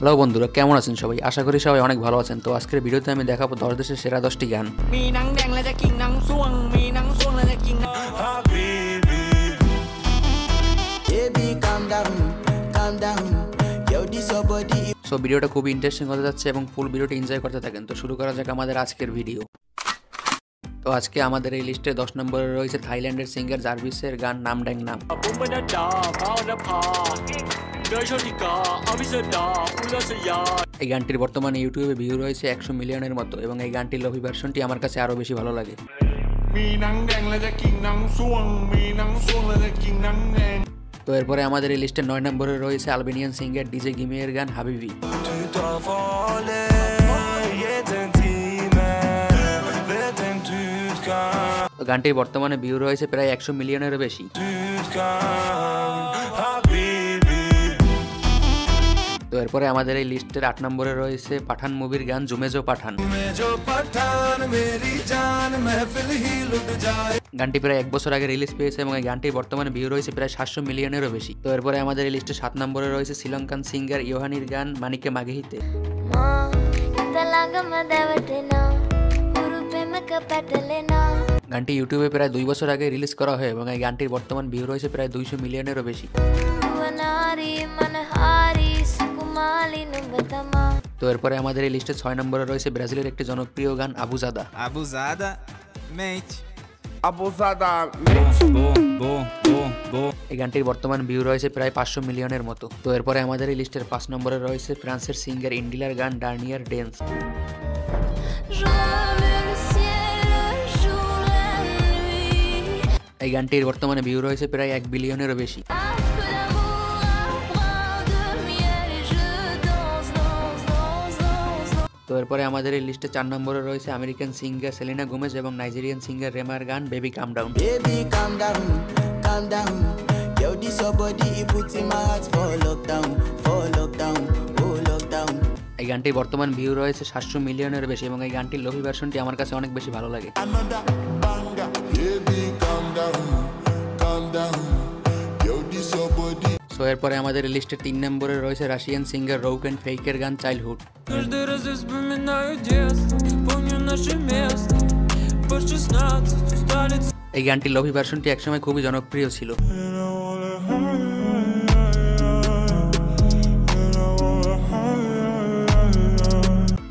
Hello বন্ধুরা, কেমন আছেন সবাই? আশা করি সবাই অনেক ভালো আছেন। তো আজকের ভিডিওতে আমি দেখাবো 10 দেশের সেরা 10টি গান। সো ভিডিওটা খুবই ইন্টারেস্টিং হতে যাচ্ছে এবং ফুল ভিডিওটা এনজয় করতে থাকেন। তো শুরু করা যাক আমাদের আজকের ভিডিও। তো আজকে আমাদের এই লিস্টে 10 নম্বরে রয়েছে থাইল্যান্ডের সিঙ্গার জার্ভিসের গান নাম ড্যাং নাম। এই গানটির বর্তমানে ইউটিউবে ভিউ রয়েছে 100 মিলিয়নের মতো এবং এই গানটির লভি ভার্সনটি আমার কাছে আরো বেশি ভালো লাগে। তো এরপরে আমাদের এই লিস্টে 9 নম্বরে রয়েছে আলবেনিয়ান সিঙ্গার ডিজে গিমের গান হাবিবি। গানটির বর্তমানে ভিউ রয়েছে প্রায় 100 মিলিয়নেরও বেশি। তো এরপরে আমাদের এই লিস্টের 8 নম্বরে রয়েছে পাঠান মুভির গান জুমে জো পাঠান। গানটি প্রায় 1 বছর আগে রিলিজ পেয়েছে এবং এই গানটির বর্তমানে ভিউ রয়েছে প্রায় 700 মিলিয়নেরও বেশি। তো এরপরে আমাদের এই লিস্টে 7 নম্বরে রয়েছে শ্রীলঙ্কান সিঙ্গার ইয়োহানির গান মানিকে মাগে হিতে। গানটি ইউটিউবে প্রায় 2 বছর আগে রিলিজ করা হয় এবং এই গানটির বর্তমান ভিউ রয়েছে প্রায় 200 মিলিয়নেরও বেশি। তো এরপরে আমাদের এই লিস্টে 6 নম্বরে রয়েছে ব্রাজিলের একটি জনপ্রিয় গান আবুজাদা। এই গানটির বর্তমান ভিউ রয়েছে প্রায় 500 মিলিয়নের মতো। তো এরপরে আমাদের এই লিস্টের 5 নম্বরে রয়েছে ফ্রান্সের সিঙ্গার ইন্ডিলার গান ডার্নিয়ার ডেন্স। এই গানটির বর্তমানে ভিউ রয়েছে প্রায় 1 বিলিয়নেরও বেশি। তো এরপরে আমাদের এই লিস্টে 4 নম্বরে রয়েছে আমেরিকান সিঙ্গার সেলিনা গোমেজ এবং নাইজেরিয়ান সিঙ্গার রেমার গান বেবি কাম ডাউন। এই গানটির বর্তমান ভিউ রয়েছে 700 মিলিয়নের বেশি এবং এই গানটির লভি ভার্সনটি আমার কাছে অনেক বেশি ভালো লাগে। সো এরপরে আমাদের লিস্টে 3 নম্বরে রয়েছে রাশিয়ান সিঙ্গার রৌক এন্ড ফেইকের গান চাইল্ডহুড। এই গানটির লভি ভার্সনটি একসময় খুবই জনপ্রিয় ছিল।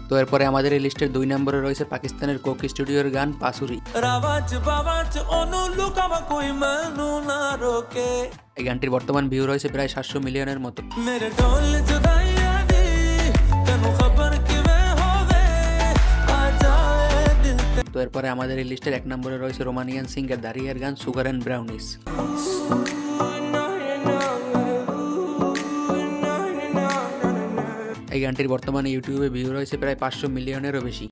তো এরপরে আমাদের এই লিস্টের 2 নম্বরে রয়েছে পাকিস্তানের কোক স্টুডিওর গান পাসুরি। এই গানটির বর্তমান ভিউ রয়েছে প্রায় 700 মিলিয়নের মতো। তো এরপরে আমাদের এই লিস্টের 1 নম্বরে রয়েছে রোমানিয়ান সিঙ্গার দারিয়ার গান সুগার অ্যান্ড ব্রাউনিস। এই গানটির বর্তমানে ইউটিউবে ভিউ রয়েছে প্রায় 500 মিলিয়নেরও বেশি।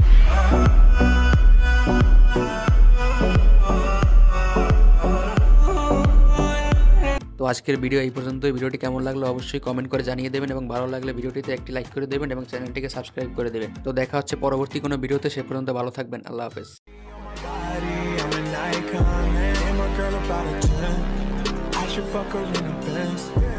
তো আজকের ভিডিও এই পর্যন্তই। ভিডিওটি কেমন লাগলো অবশ্যই কমেন্ট করে জানিয়ে দেবেন এবং ভালো লাগলে ভিডিওটিতে একটি লাইক করে দেবেন এবং চ্যানেলটিকে সাবস্ক্রাইব করে দেবেন। তো দেখা হচ্ছে পরবর্তী কোনো ভিডিওতে, সে পর্যন্ত ভালো থাকবেন। আল্লাহ হাফেজ।